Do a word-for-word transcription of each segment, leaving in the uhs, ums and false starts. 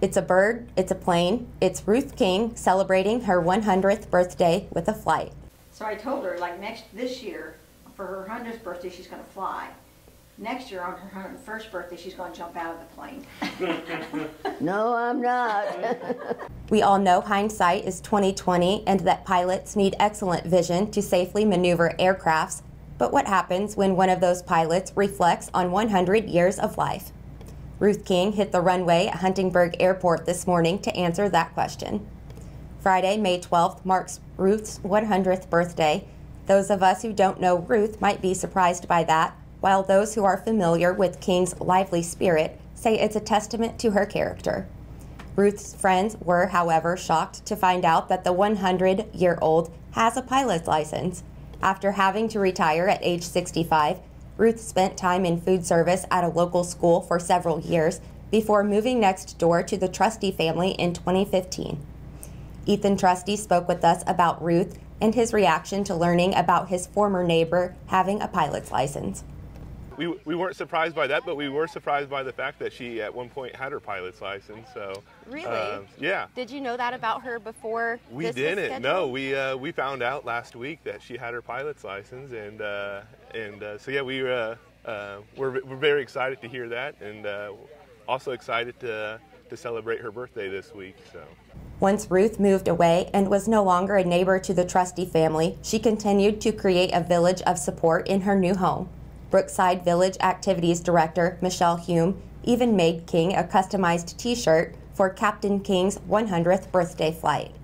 It's a bird, it's a plane, it's Ruth King celebrating her one hundredth birthday with a flight. So I told her, like, next this year, for her one hundredth birthday, she's going to fly. Next year, on her one hundred first birthday, she's going to jump out of the plane. No, I'm not. We all know hindsight is twenty twenty and that pilots need excellent vision to safely maneuver aircrafts. But what happens when one of those pilots reflects on one hundred years of life? Ruth King hit the runway at Huntingburg Airport this morning to answer that question. Friday, May twelfth, marks Ruth's one hundredth birthday. Those of us who don't know Ruth might be surprised by that, while those who are familiar with King's lively spirit say it's a testament to her character. Ruth's friends were, however, shocked to find out that the one hundred year old has a pilot's license. After having to retire at age sixty-five, Ruth spent time in food service at a local school for several years before moving next door to the Trustee family in twenty fifteen. Ethan Trustee spoke with us about Ruth and his reaction to learning about his former neighbor having a pilot's license. We, we weren't surprised by that, but we were surprised by the fact that she at one point had her pilot's license. So really? Um, yeah. Did you know that about her before we this didn't. Was no, we uh, we found out last week that she had her pilot's license, and uh, and uh, so yeah, we uh, uh, we're we're very excited to hear that, and uh, also excited to to celebrate her birthday this week. So. Once Ruth moved away and was no longer a neighbor to the Trustee family, she continued to create a village of support in her new home. Brookside Village Activities Director Michelle Hume even made King a customized T-shirt for Captain King's one hundredth birthday flight.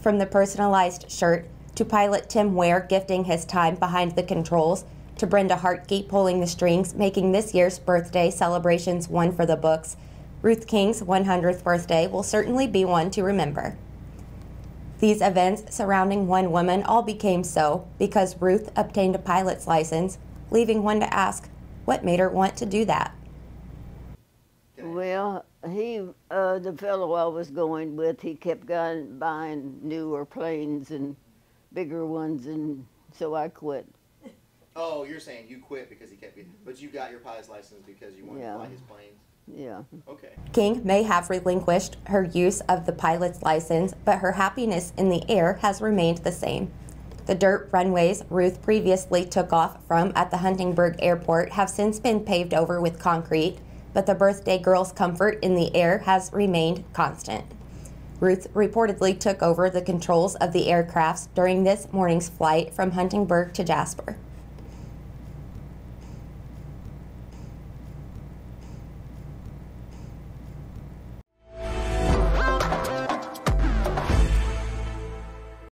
From the personalized shirt to Pilot Tim Ware gifting his time behind the controls to Brenda Hartke pulling the strings, making this year's birthday celebrations one for the books, Ruth King's one hundredth birthday will certainly be one to remember. These events surrounding one woman all became so because Ruth obtained a pilot's license, leaving one to ask what made her want to do that. Well, he, uh, the fellow I was going with, he kept going, buying newer planes and bigger ones, and so I quit. Oh, you're saying you quit because he kept, but you got your pilot's license because you wanted yeah. to fly his planes? Yeah. Okay. King may have relinquished her use of the pilot's license, but her happiness in the air has remained the same. The dirt runways Ruth previously took off from at the Huntingburg Airport have since been paved over with concrete, but the birthday girl's comfort in the air has remained constant. Ruth reportedly took over the controls of the aircrafts during this morning's flight from Huntingburg to Jasper.